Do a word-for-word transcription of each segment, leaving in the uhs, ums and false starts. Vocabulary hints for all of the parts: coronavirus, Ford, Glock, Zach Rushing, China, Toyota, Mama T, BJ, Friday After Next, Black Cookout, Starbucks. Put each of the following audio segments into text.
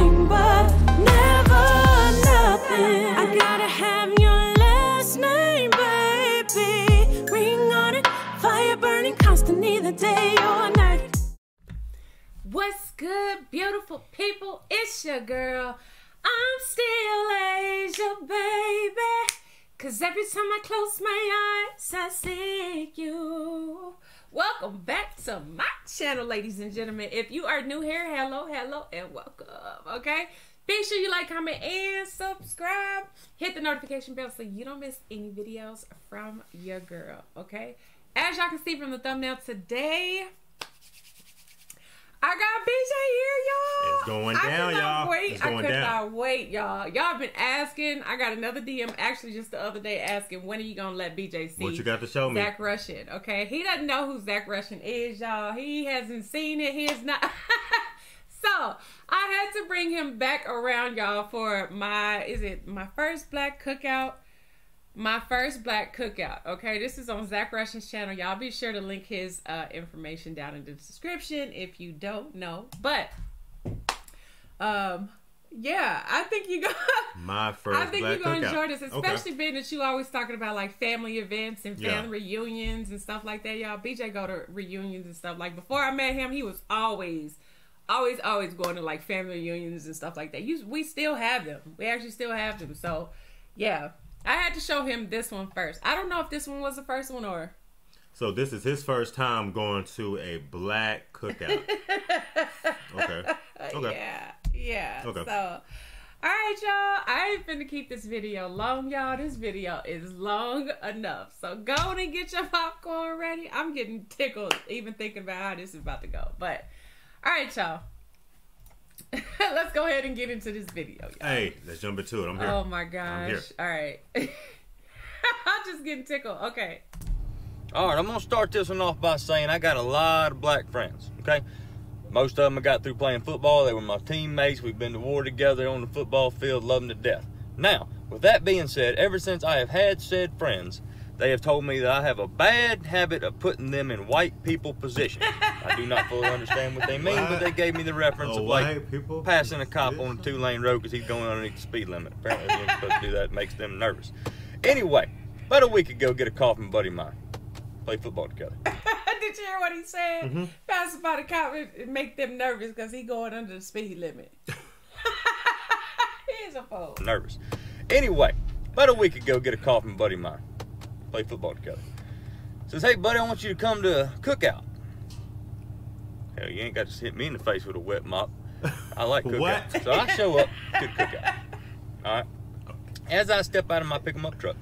nothing but never nothing. I gotta have your last name, baby. Ring on it, fire burning constantly, the day or night. What's good, beautiful people? It's your girl. I'm still Asia, baby. Cause every time I close my eyes, I see you. Welcome back to my channel, ladies and gentlemen. If you are new here, hello, hello, and welcome, okay? Be sure you like, comment, and subscribe. Hit the notification bell so you don't miss any videos from your girl, okay? As y'all can see from the thumbnail today, I got B J here, y'all. It's going down, y'all. It's going down. I could not wait, y'all. Y'all been asking. I got another D M actually just the other day asking, when are you going to let B J see? What you got to show me? Zach Rushing, okay? He doesn't know who Zach Rushing is, y'all. He hasn't seen it. He is not. So, I had to bring him back around, y'all, for my, is it my first black cookout? My first black cookout, okay? This is on Zach Rushing's channel. Y'all be sure to link his uh, information down in the description if you don't know. But, um, yeah, I think you're gonna, my first I think black you're gonna cookout. Enjoy this, especially okay. Being that you always talking about like family events and family yeah. reunions and stuff like that, y'all. B J go to reunions and stuff. Like before I met him, he was always, always, always going to like family reunions and stuff like that. You, we still have them. We actually still have them. So, yeah. I had to show him this one first. I don't know if this one was the first one or... So this is his first time going to a black cookout. Okay. Okay. Yeah. Yeah. Okay. So, all right, y'all. I ain't finna keep this video long, y'all. This video is long enough. So go on and get your popcorn ready. I'm getting tickled even thinking about how this is about to go. But, all right, y'all. Let's go ahead and get into this video, y'all. Hey, let's jump into it. I'm here. Oh my gosh. All right. I'm just getting tickled. Okay. All right, I'm going to start this one off by saying I got a lot of black friends, okay? Most of them I got through playing football. They were my teammates. We've been to war together on the football field, love them to death. Now, with that being said, ever since I have had said friends, they have told me that I have a bad habit of putting them in white people position. I do not fully understand what they mean, but they gave me the reference of like people passing a cop on a two-lane road because he's going underneath the speed limit. Apparently, being supposed to do that makes them nervous. Anyway, about a week ago, get a call from a buddy of mine. Play football together. Did you hear what he said? Mm-hmm. Passing by the cop and make them nervous because he's going under the speed limit. He's a fool. Nervous. Anyway, about a week ago, get a call from a buddy of mine. Play football together. Says, hey buddy, I want you to come to a cookout. Hell, you ain't got to hit me in the face with a wet mop. I like cookouts. So I show up to the cookout. All right. As I step out of my pick 'em up truck,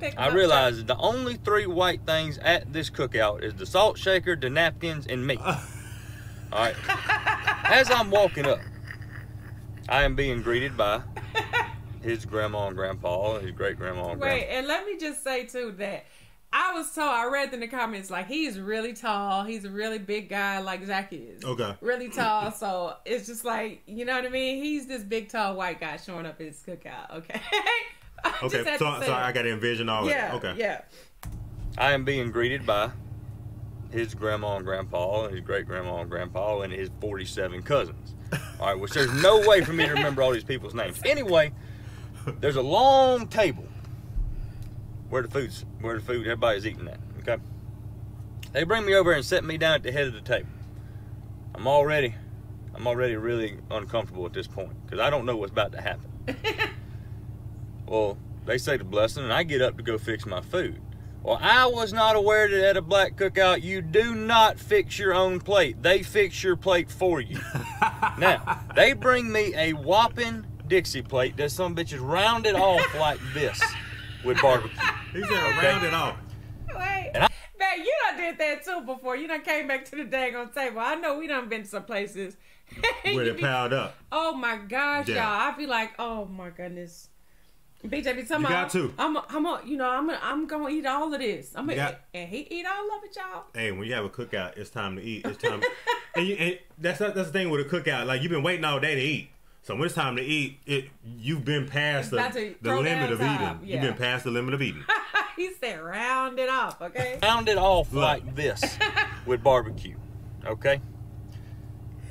pick 'em I realize truck. the only three white things at this cookout is the salt shaker, the napkins, and me. All right. As I'm walking up, I am being greeted by his grandma and grandpa and his great grandma and grandpa. Wait, and let me just say too that I was told, I read in the comments, like he's really tall, he's a really big guy like Zach is. Okay. Really tall, so it's just like, you know what I mean? He's this big tall white guy showing up at his cookout, okay? I okay, so, so I gotta envision all yeah, of that. Okay. Yeah. I am being greeted by his grandma and grandpa and his great grandma and grandpa and his forty-seven cousins. All right, which there's no way for me to remember all these people's names. Anyway, there's a long table where the food's, where the food, everybody's eating at, okay? They bring me over and set me down at the head of the table. I'm already, I'm already really uncomfortable at this point because I don't know what's about to happen. Well, they say the blessing and I get up to go fix my food. Well, I was not aware that at a black cookout, you do not fix your own plate. They fix your plate for you. Now, they bring me a whopping Dixie plate that some bitch is rounded off like this with barbecue. He said okay. round it off. Wait, I, man, you done did that too before. You done came back to the daggone table. I know we done been to some places where it piled up. Oh my gosh, y'all! Yeah. I be like, oh my goodness, B J be talking about. You got to. I'm, a, I'm, a, you know, I'm, a, I'm gonna eat all of this. I'm gonna, and he eat all of it, y'all. Hey, when you have a cookout, it's time to eat. It's time, and, you, and that's not, that's the thing with a cookout. Like you've been waiting all day to eat. So when it's time to eat, it you've been past the, the limit of eating. Yeah. You've been past the limit of eating. He said round it off, okay? Round it off like, like this with barbecue, okay?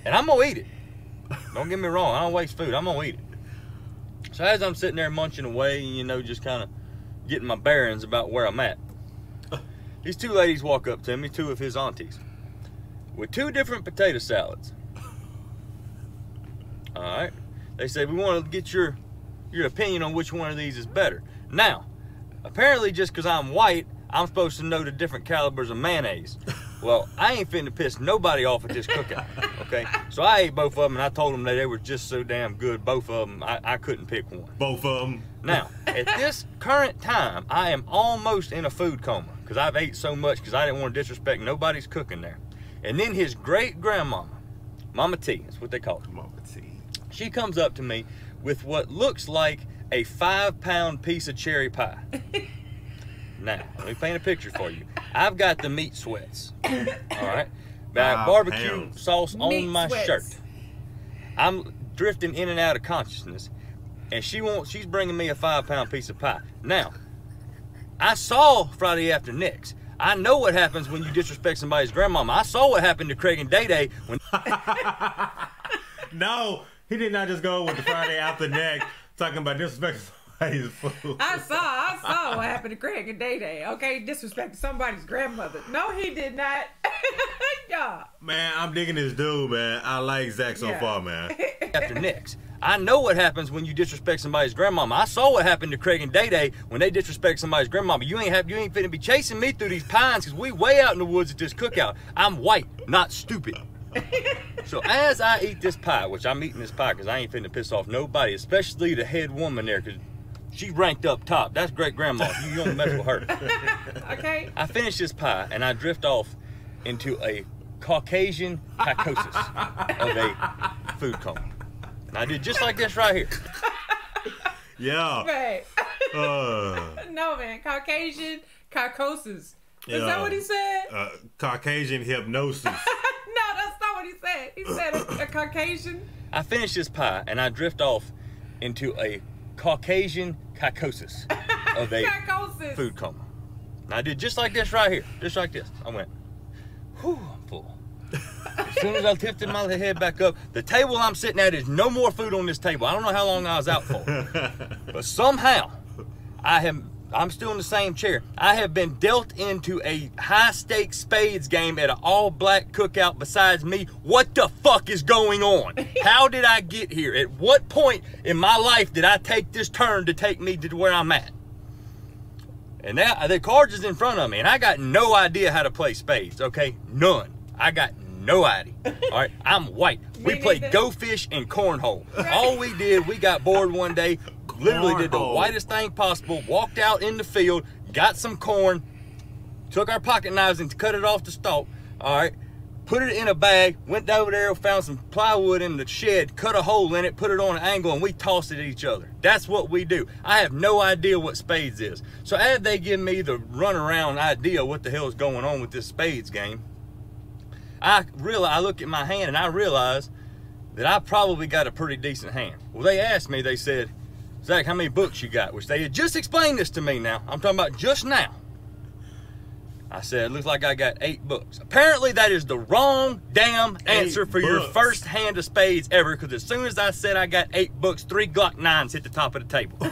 And I'm going to eat it. Don't get me wrong. I don't waste food. I'm going to eat it. So as I'm sitting there munching away, you know, just kind of getting my bearings about where I'm at, these two ladies walk up to me, two of his aunties, with two different potato salads. All right. They said, we want to get your, your opinion on which one of these is better. Now, apparently just because I'm white, I'm supposed to know the different calibers of mayonnaise. Well, I ain't finna piss nobody off at this cookout, okay? So I ate both of them, and I told them that they were just so damn good, both of them, I, I couldn't pick one. Both of them. Now, at this current time, I am almost in a food coma, because I've ate so much, because I didn't want to disrespect nobody's cooking there. And then his great-grandmama, Mama T, that's what they call her. Mama T. She comes up to me with what looks like a five-pound piece of cherry pie. Now, let me paint a picture for you. I've got the meat sweats, all right? Got barbecue pounds. sauce meat on my sweats. shirt. I'm drifting in and out of consciousness, and she won't, she's bringing me a five-pound piece of pie. Now, I saw Friday After Next. I know what happens when you disrespect somebody's grandmama. I saw what happened to Craig and Day-Day when... No, he did not just go with the Friday After Next talking about disrespecting. I saw, I saw what happened to Craig and Day Day. Okay, disrespecting somebody's grandmother. No, he did not. Yeah. Man, I'm digging this dude, man. I like Zach so yeah. far, man. After Next, I know what happens when you disrespect somebody's grandmama. I saw what happened to Craig and Day Day when they disrespect somebody's grandmama. You ain't have, you ain't finna be chasing me through these pines because we way out in the woods at this cookout. I'm white, not stupid. So as I eat this pie, which I'm eating this pie because I ain't finna piss off nobody, especially the head woman there, because she ranked up top. That's great grandma. You don't mess with her. Okay. I finish this pie and I drift off into a Caucasian psychosis of a food coma. And I did just like this right here. Yeah. Right. Uh, no, man. Caucasian psychosis. Is yeah. that what he said? Uh, Caucasian hypnosis. No, that's not what he said. He said a, a Caucasian. I finish this pie and I drift off into a Caucasian psychosis of a Caucosis. food coma. And I did just like this right here, just like this. I went, whew, I'm full. As soon as I lifted my head back up, the table I'm sitting at is no more food on this table. I don't know how long I was out for, but somehow I have, I'm still in the same chair. I have been dealt into a high-stakes spades game at an all-black cookout besides me. What the fuck is going on? How did I get here? At what point in my life did I take this turn to take me to where I'm at? And now the cards is in front of me, and I got no idea how to play spades, okay? None. I got no idea. All right, I'm white. We played go fish and cornhole. All we did, we got bored one day, literally did the whitest thing possible, walked out in the field, got some corn, took our pocket knives and cut it off the stalk, all right, put it in a bag, went over there, found some plywood in the shed, cut a hole in it, put it on an angle, and we tossed it at each other. That's what we do. I have no idea what spades is. So as they give me the runaround idea what the hell is going on with this spades game, I realize, I look at my hand and I realize that I probably got a pretty decent hand. Well, they asked me, they said, Zach, how many books you got? Which they had just explained this to me now. I'm talking about just now. I said, it looks like I got eight books. Apparently that is the wrong damn answer eight for books. your first hand of spades ever, because as soon as I said I got eight books, three Glock nines hit the top of the table. You're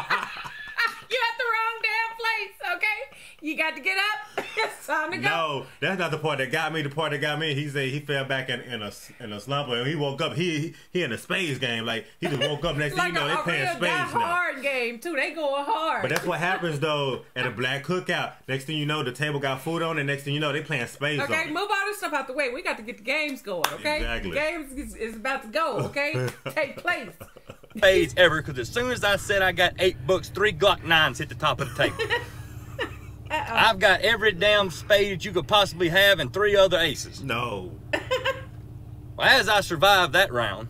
at the wrong damn place, okay? You got to get up. It's time to go. No, that's not the part that got me. The part that got me, he said he fell back in, in a in a slump, and when he woke up, he he in a spades game. Like he just woke up next like thing you know, they playing spades now. It's a hard game too. They going hard. But that's what happens though at a black cookout. Next thing you know, the table got food on, and next thing you know, they playing spades. Okay, on move all this stuff out the way. We got to get the games going. Okay, exactly. The games is, is about to go. Okay, take place. Spades ever, because as soon as I said I got eight books, three Glock nines hit the top of the table. Uh-oh. I've got every damn spade you could possibly have and three other aces. No. Well, as I survived that round,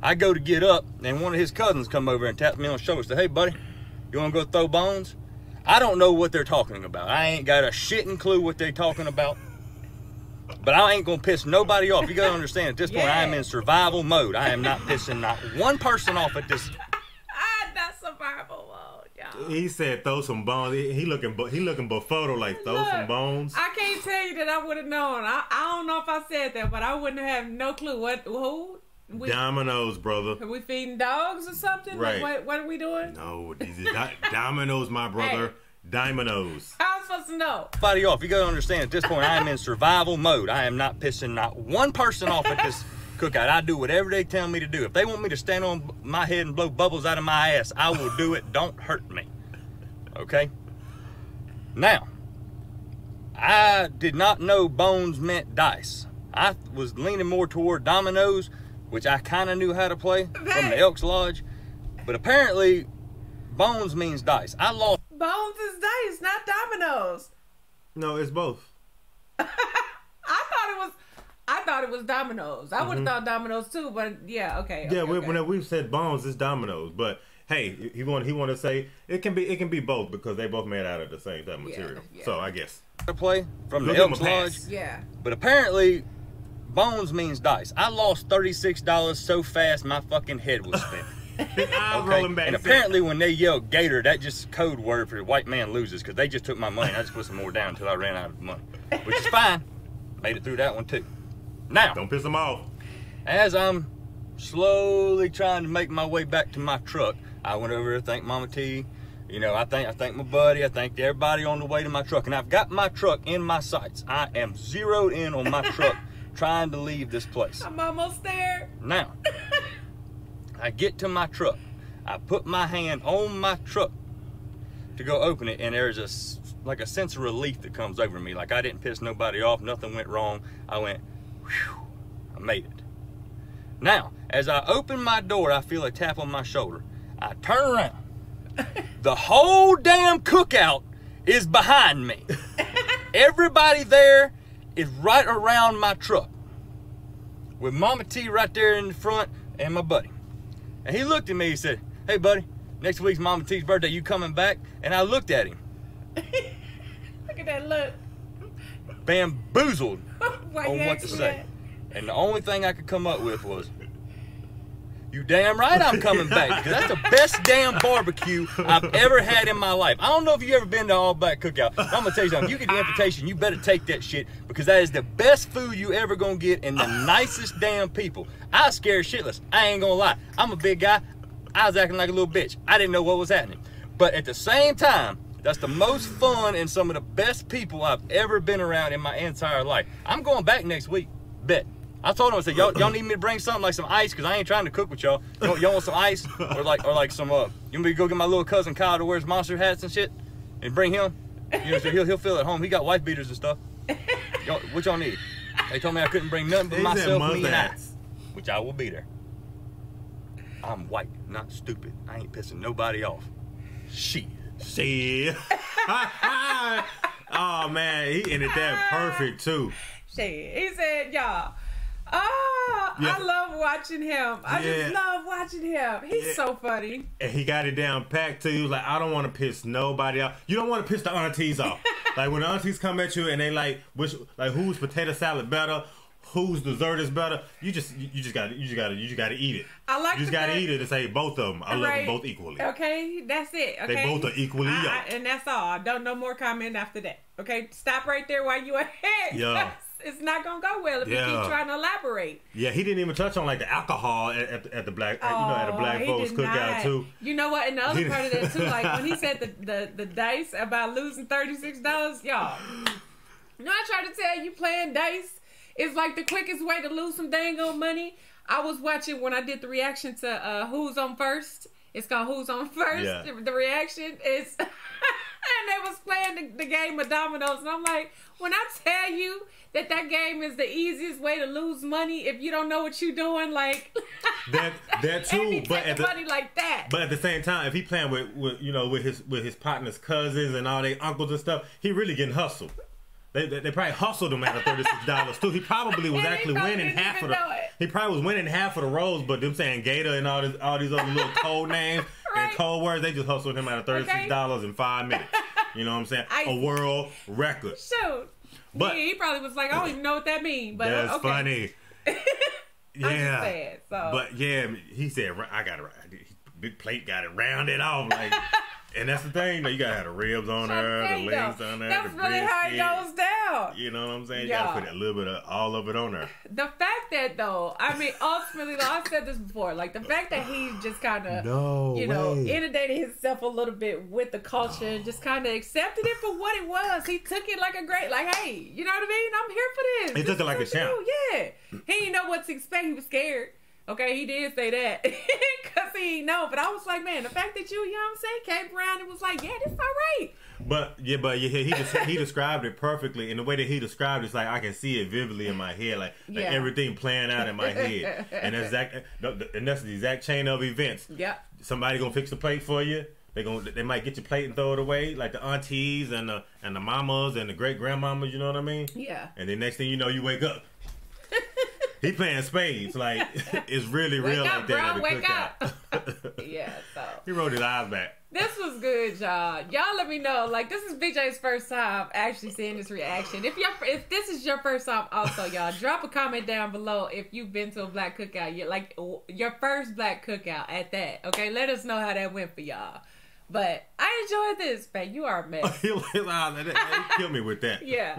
I go to get up, and one of his cousins come over and taps me on the shoulder and said, hey, buddy, you want to go throw bones? I don't know what they're talking about. I ain't got a shitting clue what they're talking about. But I ain't going to piss nobody off. You got to understand, at this yeah. point, I am in survival mode. I am not pissing not one person off at this. I'm not survival mode. He said, "Throw some bones." He, he looking, he looking befuddled, like throw Look, some bones. I can't tell you that I would have known. I, I don't know if I said that, but I wouldn't have no clue what who. We, Domino's, brother. Are we feeding dogs or something? Right. Like, what, what are we doing? No, these is not Domino's, my brother. Hey. Dominoes. How am I supposed to know? Body off. You gotta understand. At this point, I am in survival mode. I am not pissing not one person off at this cookout. I do whatever they tell me to do. If they want me to stand on my head and blow bubbles out of my ass, I will do it. Don't hurt me. Okay. Now, I did not know bones meant dice. I was leaning more toward dominoes, which I kind of knew how to play from the Elks Lodge, but apparently, bones means dice. I lost. Bones is dice, not dominoes. No, it's both. I thought it was. I thought it was dominoes. I mm-hmm. would have thought dominoes too, but yeah, okay. Yeah, okay, we, okay. Whenever we've said bones, it's dominoes. But hey, he want he want to say it can be it can be both because they both made out of the same type of material. Yeah, yeah. So I guess. To play from Look the Elks Lodge. Yeah. But apparently, bones means dice. I lost thirty-six dollars so fast my fucking head was spinning. I'm okay. rolling back. And apparently when they yelled gator, that just code word for white man loses because they just took my money and I just put some more down until I ran out of money. Which is fine. Made it through that one too. Now. Don't piss them off. As I'm slowly trying to make my way back to my truck, I went over to thank Mama T. You know, I thank, I thank my buddy. I thanked everybody on the way to my truck. And I've got my truck in my sights. I am zeroed in on my truck trying to leave this place. I'm almost there. Now. I get to my truck. I put my hand on my truck to go open it, and there's a, like a sense of relief that comes over me. Like I didn't piss nobody off. Nothing went wrong. I went, whew, I made it. Now, as I open my door, I feel a tap on my shoulder. I turn around. The whole damn cookout is behind me. Everybody there is right around my truck. With Mama T right there in the front and my buddy. And he looked at me, he said, hey buddy, next week's Mama T's birthday, you coming back? And I looked at him. Look at that look. Bamboozled on what to say. That? And the only thing I could come up with was, you damn right I'm coming back. Because that's the best damn barbecue I've ever had in my life. I don't know if you've ever been to an all-black cookout. But I'm going to tell you something. You get the invitation, you better take that shit. Because that is the best food you ever going to get and the nicest damn people. I was scared shitless. I ain't going to lie. I'm a big guy. I was acting like a little bitch. I didn't know what was happening. But at the same time, that's the most fun and some of the best people I've ever been around in my entire life. I'm going back next week. Bet. I told him, I said, y'all need me to bring something like some ice because I ain't trying to cook with y'all. Y'all want some ice or like or like some uh? You want me to go get my little cousin Kyle to wear his monster hats and shit, and bring him? You know, so he'll he'll feel at home. He got wife beaters and stuff. What y'all need? They told me I couldn't bring nothing but He's myself, me and ice, which I will be there. I'm white, not stupid. I ain't pissing nobody off. She, she. Oh man, he ended that perfect too. She. He said, y'all. Oh, yeah. I love watching him. I yeah. just love watching him. He's yeah. so funny. And he got it down packed too. He was like, I don't want to piss nobody off. You don't want to piss the aunties off. Like when the aunties come at you and they like, which, like whose potato salad better, whose dessert is better. You just, you just got, you just got to, you just got to eat it. I like. You just got to eat it and say both of them. I right. love them both equally. Okay, that's it. Okay, they both are equally. I, I, and that's all. I don't no more comment after that. Okay, stop right there while you ahead. Yeah. It's not gonna go well if yeah. you keep trying to elaborate. Yeah, he didn't even touch on like the alcohol at, at, at the black, oh, at, you know, at a black folks cookout too. You know what? And the other part of that too, like when he said the the, the dice about losing thirty-six dollars, y'all. You know, I try to tell you, playing dice is like the quickest way to lose some dang old money. I was watching when I did the reaction to uh, Who's on First. It's called Who's on First. Yeah. The, the reaction is, and they was playing the, the game of dominoes, and I'm like, when I tell you that that game is the easiest way to lose money if you don't know what you're doing, like that. That too, but at the, money like that. But at the same time, if he playing with, with you know with his with his partner's cousins and all their uncles and stuff, he really getting hustled. They, they, they probably hustled him out of thirty-six dollars too. He probably was actually winning half of the. He probably was winning half of the rolls, but them saying Gator and all this, all these other little code names right. and code words, they just hustled him out of thirty-six dollars okay. in five minutes. You know what I'm saying? I, a world record. Shoot. But yeah, he probably was like, I don't even know what that means. But that's uh, okay. funny. Yeah. I'm just sad, so. But yeah, he said I got it. Big plate got it rounded off like. And that's the thing, though. You gotta have the ribs on there, the legs on there. That's really how it goes down. You know what I'm saying? You gotta put a little bit of all of it on there. The fact that, though, I mean, ultimately, I've said this before, like the fact that he just kind of, no you know, way. inundated himself a little bit with the culture and just kind of accepted it for what it was. He took it like a great, like, hey, you know what I mean? I'm here for this. He took it like a champ. Yeah. He didn't know what to expect. He was scared. Okay, he did say that because he didn't know. But I was like, man, the fact that you, you know what I'm saying, came around and was like, yeah, this all right. But yeah, but yeah, he just, he described it perfectly, and the way that he described it's like I can see it vividly in my head, like, like yeah. everything playing out in my head, and that's exact, and that's the exact chain of events. Yeah, somebody gonna fix the plate for you. They gonna they might get your plate and throw it away, like the aunties and the and the mamas and the great grandmamas. You know what I mean? Yeah. And then next thing you know, you wake up. He playing spades, like it's really wake real up, like that. Bro, wake up. Yeah, so he rolled his eyes back. This was good, y'all. Y'all let me know. Like, this is B J's first time actually seeing this reaction. If y'all, if this is your first time, also, y'all drop a comment down below if you've been to a black cookout. You like your first black cookout at that. Okay, let us know how that went for y'all. But I enjoyed this, man. You are a mess. You killed me with that. Yeah,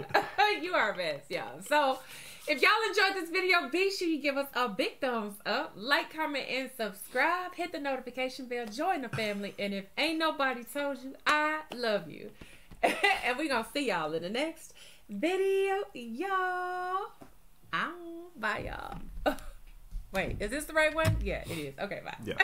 you are a mess, y'all. So. If y'all enjoyed this video, be sure you give us a big thumbs up, like, comment, and subscribe. Hit the notification bell, join the family, and if ain't nobody told you, I love you. And we're going to see y'all in the next video, y'all. Bye, y'all. Wait, is this the right one? Yeah, it is. Okay, bye. Yeah.